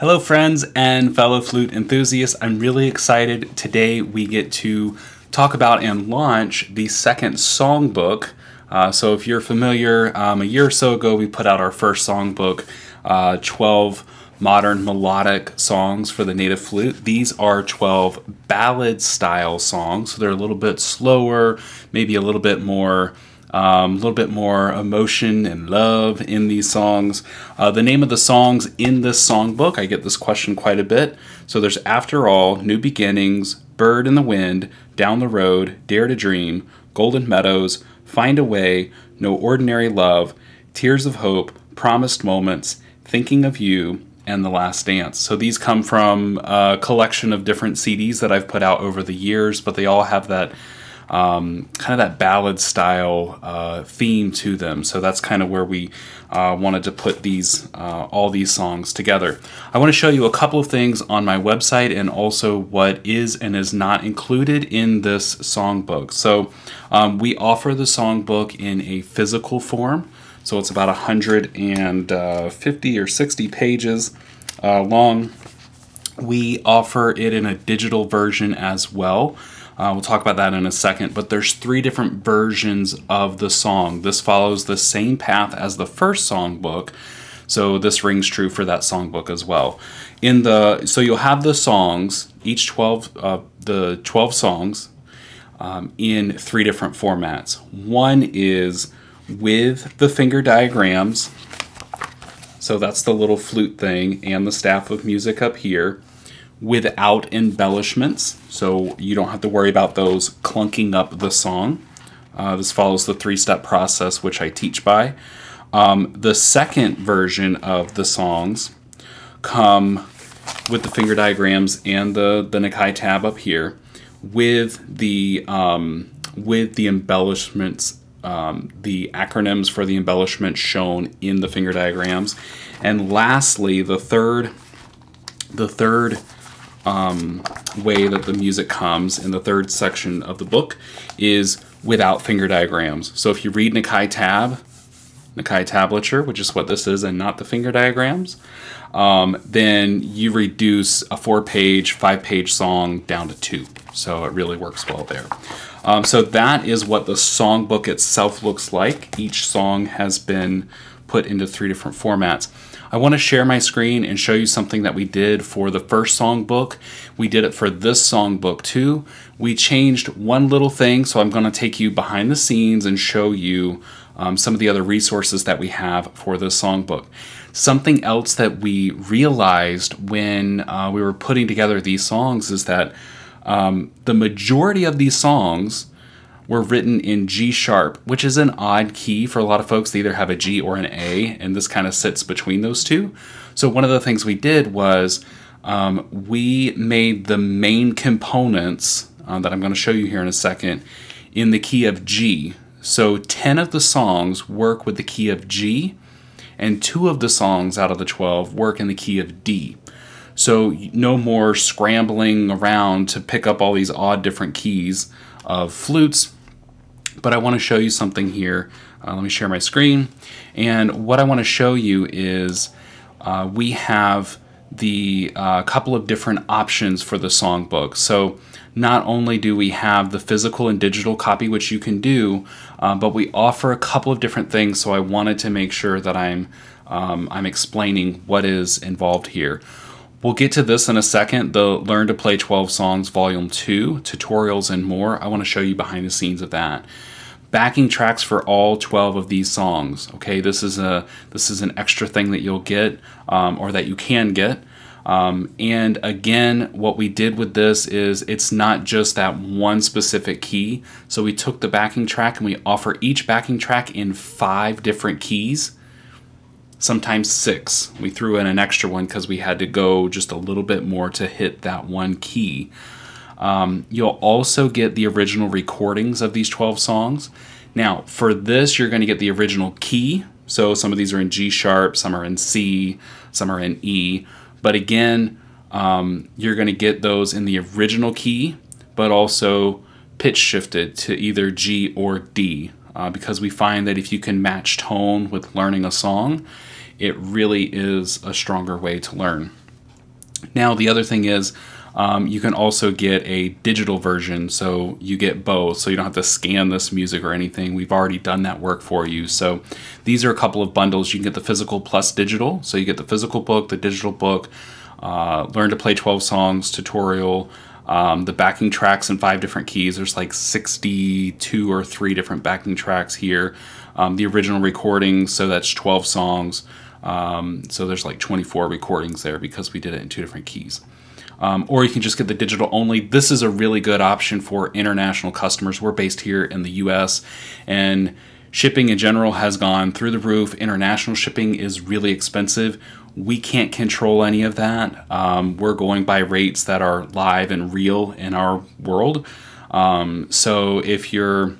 Hello friends and fellow flute enthusiasts. I'm really excited. Today we get to talk about and launch the second songbook. So if you're familiar, a year or so ago we put out our first songbook, 12 modern melodic songs for the native flute. These are 12 ballad style songs, so they're a little bit slower, maybe a little bit more emotion and love in these songs. The name of the songs in this songbook, I get this question quite a bit. So there's After All, New Beginnings, Bird in the Wind, Down the Road, Dare to Dream, Golden Meadows, Find a Way, No Ordinary Love, Tears of Hope, Promised Moments, Thinking of You, and The Last Dance. So these come from a collection of different CDs that I've put out over the years, but they all have that kind of that ballad style theme to them. So that's kind of where we wanted to put these all these songs together. I want to show you a couple of things on my website and also what is and is not included in this songbook. So we offer the songbook in a physical form. So it's about 150 or 60 pages long. We offer it in a digital version as well. We'll talk about that in a second, but there's three different versions of the song. This follows the same path as the first songbook, so this rings true for that songbook as well. So you'll have the songs, each 12 songs, in three different formats. One is with the finger diagrams, so that's the little flute thing and the staff of music up here, without embellishments, so you don't have to worry about those clunking up the song. This follows the three-step process which I teach by. The second version of the songs come with the finger diagrams and the Nakai tab up here with the embellishments, the acronyms for the embellishments shown in the finger diagrams. And lastly, the third way that the music comes in the third section of the book is without finger diagrams. So if you read Nakai Tablature, which is what this is and not the finger diagrams, then you reduce a 5-page song down to 2. So it really works well there. So that is what the songbook itself looks like. Each song has been put into three different formats. I want to share my screen and show you something that we did for the first songbook. We did it for this songbook too. We changed one little thing, so I'm going to take you behind the scenes and show you some of the other resources that we have for this songbook. Something else that we realized when we were putting together these songs is that the majority of these songs were written in G sharp, which is an odd key for a lot of folks. They either have a G or an A, and this kind of sits between those two. So one of the things we did was we made the main components that I'm going to show you here in a second in the key of G. So 10 of the songs work with the key of G, and 2 of the songs out of the 12 work in the key of D. So no more scrambling around to pick up all these odd different keys of flutes. But I want to show you something here. Let me share my screen. And what I want to show you is we have the couple of different options for the songbook. So not only do we have the physical and digital copy, which you can do, but we offer a couple of different things. So I wanted to make sure that I'm explaining what is involved here. We'll get to this in a second, the Learn to Play 12 Songs Volume 2, tutorials and more. I want to show you behind the scenes of that. Backing tracks for all 12 of these songs. Okay, this is an extra thing that you'll get, or that you can get. And again, what we did with this is it's not just that one specific key. So we took the backing track and we offer each backing track in 5 different keys. Sometimes 6. We threw in an extra one because we had to go just a little bit more to hit that one key. You'll also get the original recordings of these 12 songs. Now, for this, you're going to get the original key. So some of these are in G sharp, some are in C, some are in E. But again, you're going to get those in the original key, but also pitch shifted to either G or D. Because we find that if you can match tone with learning a song, it really is a stronger way to learn. Now, the other thing is you can also get a digital version, so you get both, so you don't have to scan this music or anything. We've already done that work for you. So these are a couple of bundles. You can get the physical plus digital, so you get the physical book, the digital book, learn to play 12 songs, tutorial, the backing tracks in 5 different keys. There's like 62 or 3 different backing tracks here. The original recording, so that's 12 songs. So there's like 24 recordings there because we did it in 2 different keys. Or you can just get the digital only. This is a really good option for international customers. We're based here in the US, and shipping in general has gone through the roof. International shipping is really expensive. We can't control any of that. We're going by rates that are live and real in our world. So if you're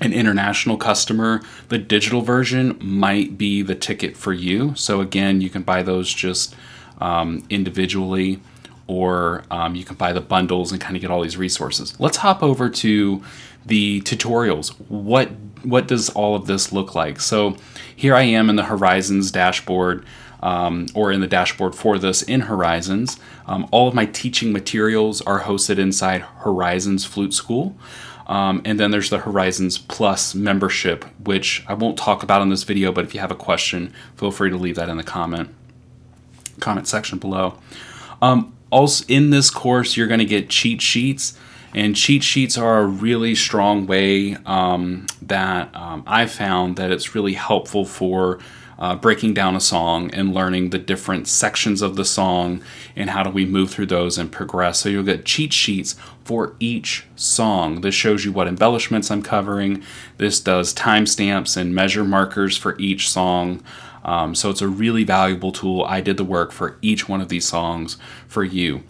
an international customer, the digital version might be the ticket for you. So again, you can buy those just individually, or you can buy the bundles and kind of get all these resources. Let's hop over to the tutorials. What does all of this look like? So here I am in the Horizons dashboard, or in the dashboard for this in Horizons. All of my teaching materials are hosted inside Horizons Flute School. And then there's the Horizons Plus membership, which I won't talk about in this video, but if you have a question, feel free to leave that in the comment section below. Also in this course, you're going to get cheat sheets, and cheat sheets are a really strong way that I found that it's really helpful for breaking down a song and learning the different sections of the song and how do we move through those and progress. So you'll get cheat sheets for each song. This shows you what embellishments I'm covering. This does timestamps and measure markers for each song. So it's a really valuable tool. I did the work for each one of these songs for you.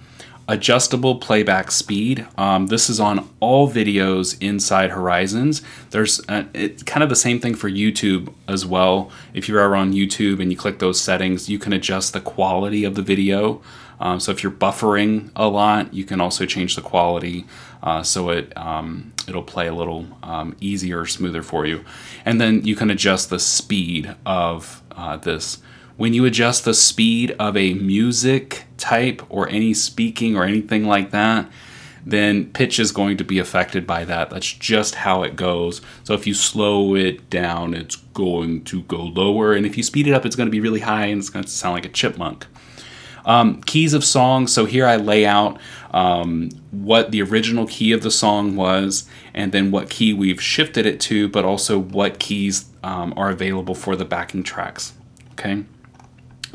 Adjustable playback speed. This is on all videos inside Horizons. There's it's kind of the same thing for YouTube as well. If you're ever on YouTube and you click those settings, you can adjust the quality of the video. So if you're buffering a lot, you can also change the quality so it'll play a little easier, smoother for you. And then you can adjust the speed of this. When you adjust the speed of a music type or any speaking or anything like that, then pitch is going to be affected by that. That's just how it goes. So if you slow it down, it's going to go lower. And if you speed it up, it's going to be really high and it's going to sound like a chipmunk. Keys of songs. So here I lay out what the original key of the song was, and then what key we've shifted it to, but also what keys are available for the backing tracks. Okay.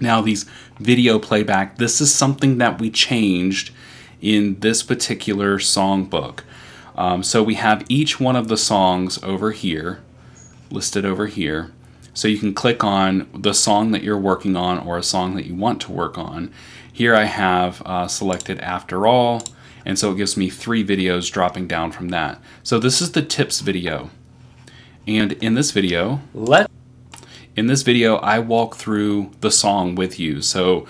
Now these video playback, this is something that we changed in this particular songbook. So we have each one of the songs over here, listed over here. So you can click on the song that you're working on or a song that you want to work on. Here I have selected After All, and so it gives me 3 videos dropping down from that. So this is the tips video. And in this video, I walk through the song with you. So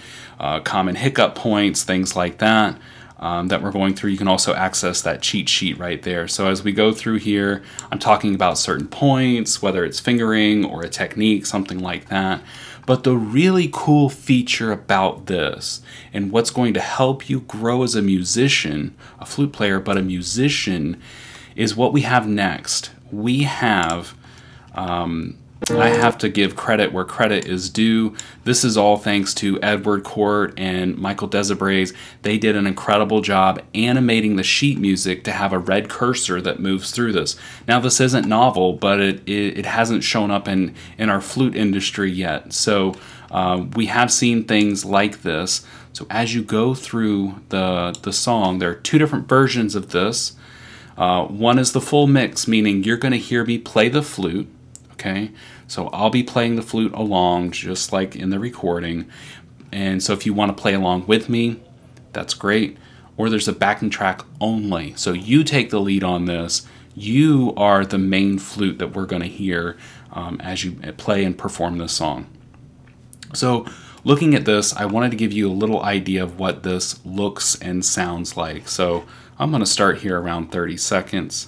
common hiccup points, things like that, that we're going through. You can also access that cheat sheet right there. So as we go through here, I'm talking about certain points, whether it's fingering or a technique, something like that. But the really cool feature about this and what's going to help you grow as a musician, a flute player, but a musician, is what we have next. We have... I have to give credit where credit is due. This is all thanks to Edward Court and Michael Desabres. They did an incredible job animating the sheet music to have a red cursor that moves through this. Now this isn't novel, but it hasn't shown up in our flute industry yet. So we have seen things like this. So as you go through the song, there are 2 different versions of this. One is the full mix, meaning you're going to hear me play the flute. Okay, so I'll be playing the flute along just like in the recording. And so if you want to play along with me, that's great. Or there's a backing track only. So you take the lead on this. You are the main flute that we're going to hear as you play and perform this song. So looking at this, I wanted to give you a little idea of what this looks and sounds like. So I'm going to start here around 30 seconds.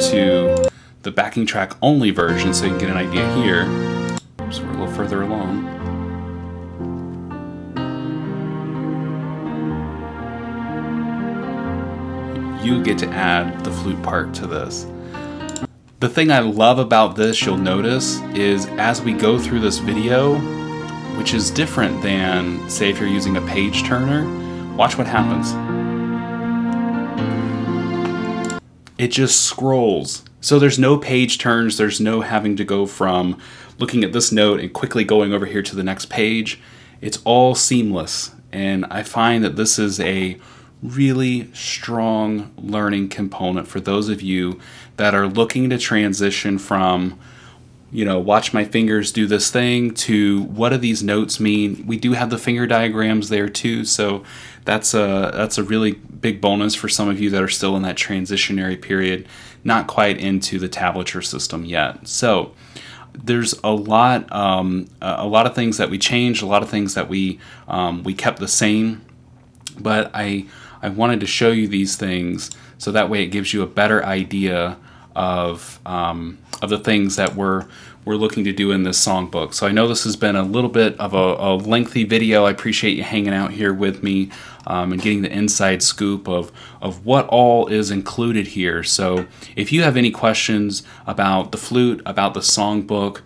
to the backing track only version so you can get an idea here. So we're a little further along. You get to add the flute part to this. The thing I love about this, you'll notice, is as we go through this video, which is different than, say, if you're using a page turner, watch what happens. It just scrolls. So there's no page turns, there's no having to go from looking at this note and quickly going over here to the next page. It's all seamless, and I find that this is a really strong learning component for those of you that are looking to transition from, you know, watch my fingers do this thing to what do these notes mean. We do have the finger diagrams there too, so that's a really big bonus for some of you that are still in that transitionary period, not quite into the tablature system yet. So there's a lot of things that we changed, a lot of things that we kept the same, but I wanted to show you these things so that way it gives you a better idea of the things that we're looking to do in this songbook. So I know this has been a little bit of a lengthy video. I appreciate you hanging out here with me and getting the inside scoop of what all is included here. So if you have any questions about the flute, about the songbook,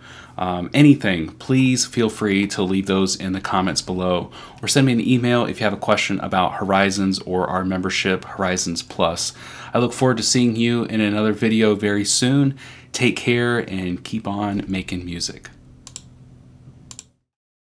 anything, please feel free to leave those in the comments below, or send me an email if you have a question about Horizons or our membership, Horizons Plus. I look forward to seeing you in another video very soon. Take care and keep on making music.